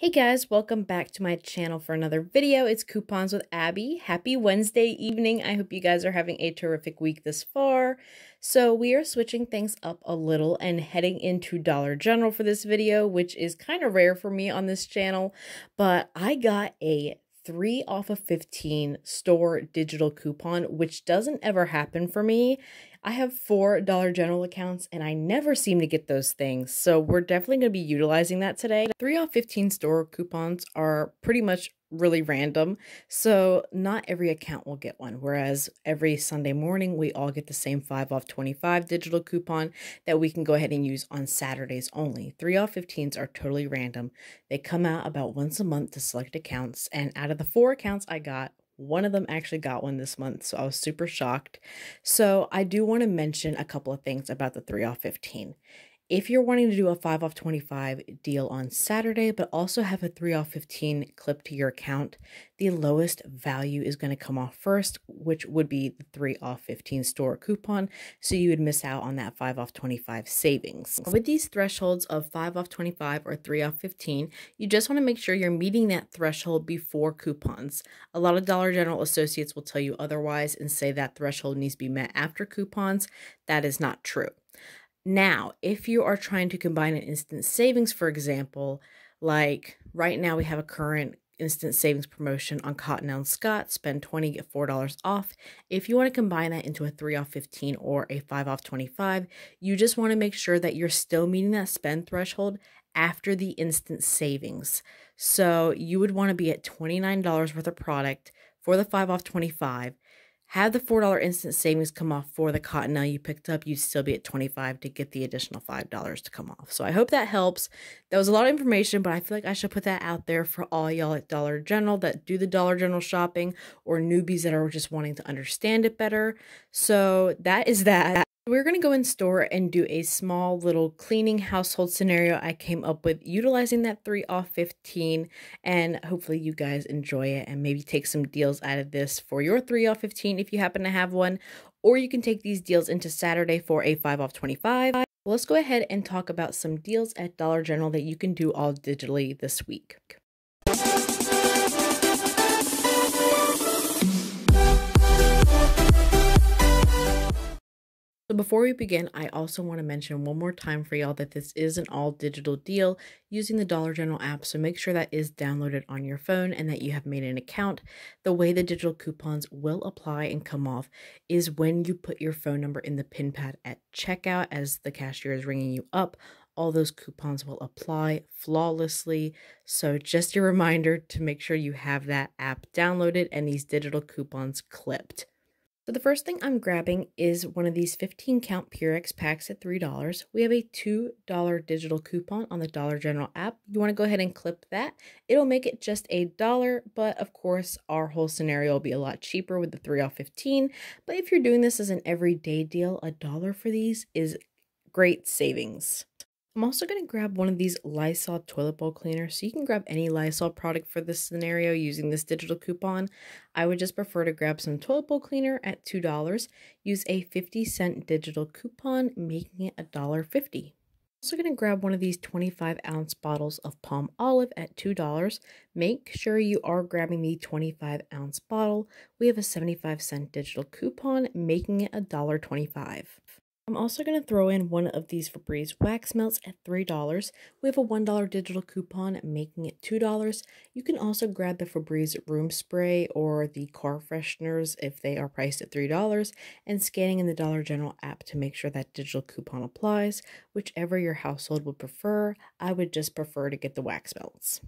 Hey guys, welcome back to my channel for another video. It's Coupons with Abby. Happy Wednesday evening. I hope you guys are having a terrific week this far. So we are switching things up a little and heading into Dollar General for this video, which is kind of rare for me on this channel, but I got a 3 off of 15 store digital coupon, which doesn't ever happen for me. I have 4 Dollar General accounts and I never seem to get those things. So we're definitely going to be utilizing that today. 3 off 15 store coupons are pretty much really random. So not every account will get one. Whereas every Sunday morning, we all get the same 5 off 25 digital coupon that we can go ahead and use on Saturdays only. 3 off 15s are totally random. They come out about once a month to select accounts. And out of the 4 accounts I got, one of them actually got one this month, so I was super shocked. So I do want to mention a couple of things about the 3 off 15. If you're wanting to do a 5 off 25 deal on Saturday, but also have a 3 off 15 clip to your account, the lowest value is going to come off first, which would be the 3 off 15 store coupon. So you would miss out on that 5 off 25 savings. With these thresholds of 5 off 25 or 3 off 15, you just want to make sure you're meeting that threshold before coupons. A lot of Dollar General associates will tell you otherwise and say that threshold needs to be met after coupons. That is not true. Now, if you are trying to combine an instant savings, for example, like right now we have a current instant savings promotion on Cotton & Scott, spend $20, get $4 off. If you want to combine that into a 3 off 15 or a 5 off 25, you just want to make sure that you're still meeting that spend threshold after the instant savings. So you would want to be at $29 worth of product for the 5 off 25. Have the $4 instant savings come off for the Cottonelle you picked up, you'd still be at $25 to get the additional $5 to come off. So I hope that helps. That was a lot of information, but I feel like I should put that out there for all y'all at Dollar General that do the Dollar General shopping or newbies that are just wanting to understand it better. So that is that. We're going to go in store and do a small little cleaning household scenario I came up with utilizing that 3 off 15 and hopefully you guys enjoy it and maybe take some deals out of this for your 3 off 15 if you happen to have one, or you can take these deals into Saturday for a 5 off 25. Let's go ahead and talk about some deals at Dollar General that you can do all digitally this week. So before we begin, I also want to mention one more time for y'all that this is an all digital deal using the Dollar General app. So make sure that is downloaded on your phone and that you have made an account. The way the digital coupons will apply and come off is when you put your phone number in the pin pad at checkout as the cashier is ringing you up. All those coupons will apply flawlessly. So just a reminder to make sure you have that app downloaded and these digital coupons clipped. So the first thing I'm grabbing is one of these 15 count Purex packs at $3. We have a $2 digital coupon on the Dollar General app. You want to go ahead and clip that. It'll make it just $1, but of course our whole scenario will be a lot cheaper with the 3 off 15. But if you're doing this as an everyday deal, $1 for these is great savings. I'm also going to grab one of these Lysol toilet bowl cleaners. So you can grab any Lysol product for this scenario using this digital coupon. I would just prefer to grab some toilet bowl cleaner at $2. Use a 50-cent digital coupon, making it $1.50. Also going to grab one of these 25-ounce bottles of Palmolive at $2. Make sure you are grabbing the 25-ounce bottle. We have a 75-cent digital coupon, making it $1.25. I'm also going to throw in one of these Febreze wax melts at $3. We have a $1 digital coupon, making it $2. You can also grab the Febreze room spray or the car fresheners if they are priced at $3 and scanning in the Dollar General app to make sure that digital coupon applies. Whichever your household would prefer, I would just prefer to get the wax melts.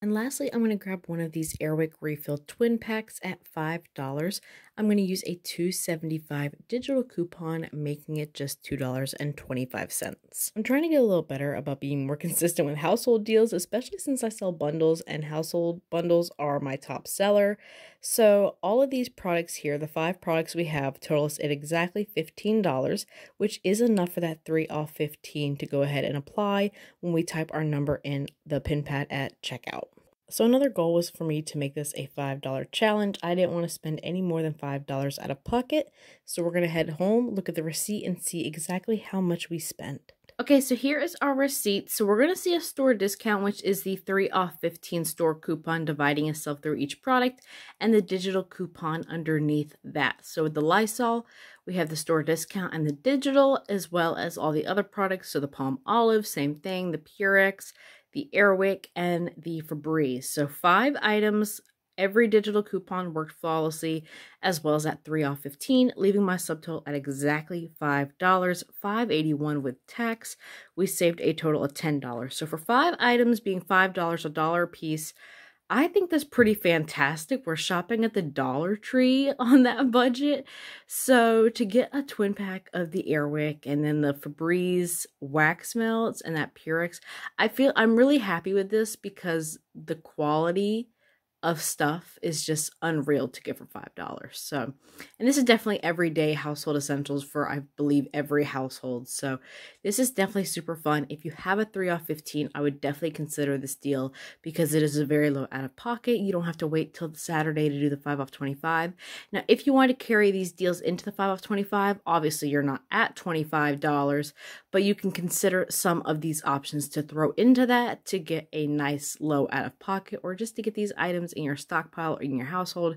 And lastly, I'm going to grab one of these Airwick refill twin packs at $5. I'm going to use a $2.75 digital coupon, making it just $2.25. I'm trying to get a little better about being more consistent with household deals, especially since I sell bundles and household bundles are my top seller. So all of these products here, the 5 products we have, totals at exactly $15, which is enough for that 3 off 15 to go ahead and apply when we type our number in the pin pad at checkout. So another goal was for me to make this a $5 challenge. I didn't want to spend any more than $5 out of pocket. So we're going to head home, look at the receipt, and see exactly how much we spent. Okay, so here is our receipt. So we're going to see a store discount, which is the 3 off 15 store coupon dividing itself through each product and the digital coupon underneath that. So with the Lysol, we have the store discount and the digital, as well as all the other products. So the Palmolive, same thing, the Purex, the Airwick, and the Febreze. So 5 items. Every digital coupon worked flawlessly, as well as that 3 off 15, leaving my subtotal at exactly $5, $5.81 with tax. We saved a total of $10. So for 5 items being $5, a dollar a piece, I think that's pretty fantastic. We're shopping at the Dollar Tree on that budget. So to get a twin pack of the Airwick and then the Febreze wax melts and that Purex, I feel I'm really happy with this because the quality of stuff is just unreal to get for $5. So, and this is definitely everyday household essentials for, I believe, every household. So this is definitely super fun. If you have a 3 off 15, I would definitely consider this deal because it is a very low out of pocket. You don't have to wait till Saturday to do the 5 off 25. Now, if you want to carry these deals into the 5 off 25, obviously you're not at $25, but you can consider some of these options to throw into that to get a nice low out of pocket or just to get these items in your stockpile or in your household,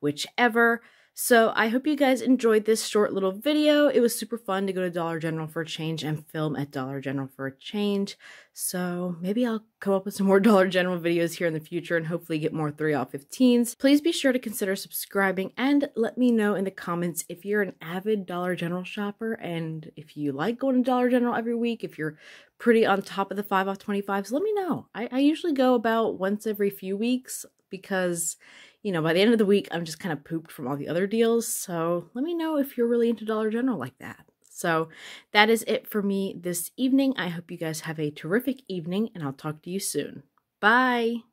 whichever. So I hope you guys enjoyed this short little video. It was super fun to go to Dollar General for a change and film at Dollar General for a change. So maybe I'll come up with some more Dollar General videos here in the future and hopefully get more 3 off 15s. Please be sure to consider subscribing and let me know in the comments if you're an avid Dollar General shopper and if you like going to Dollar General every week, if you're pretty on top of the 5 off 25s, let me know. I usually go about once every few weeks, because, you know, by the end of the week, I'm just kind of pooped from all the other deals. So let me know if you're really into Dollar General like that. So that is it for me this evening. I hope you guys have a terrific evening and I'll talk to you soon. Bye.